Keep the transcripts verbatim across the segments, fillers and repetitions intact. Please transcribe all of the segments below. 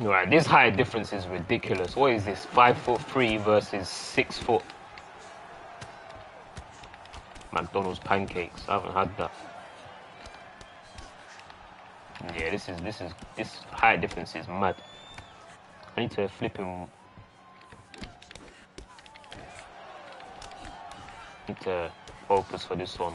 Right, this height difference is ridiculous. What is this? Five foot three versus six foot. McDonald's pancakes. I haven't had that. Yeah, this is this is this height difference is mad. I need to flip him. Need to focus for this one.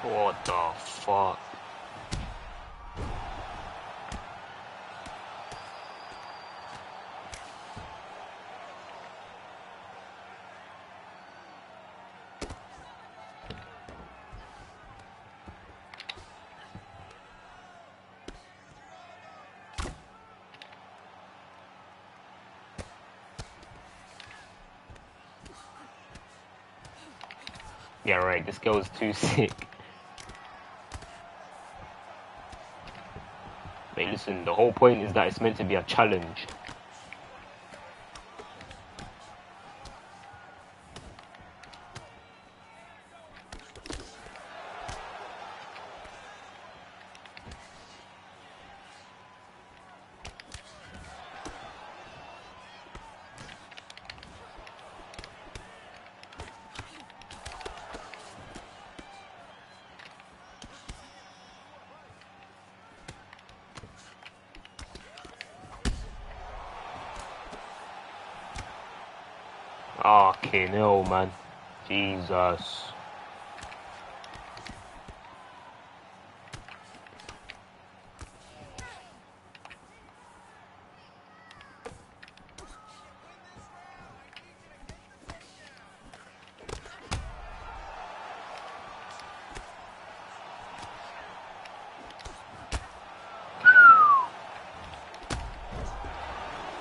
What the fuck? Yeah, right, this girl is too sick. Listen, the whole point is that it's meant to be a challenge. Fucking hell, man. Jesus.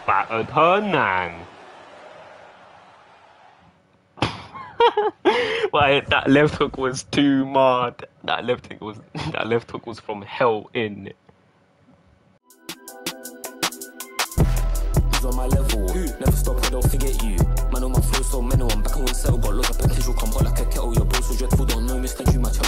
Battered her, man. But that left hook was too mad. That left hook was that left hook was from hell in. He's on my level. Ooh. Never stop, I don't forget you. Man on my flow so mental. I'm back on one settle, got loads of potential. Come hot like a kettle. Your bros so dreadful, don't know, mister you, my child.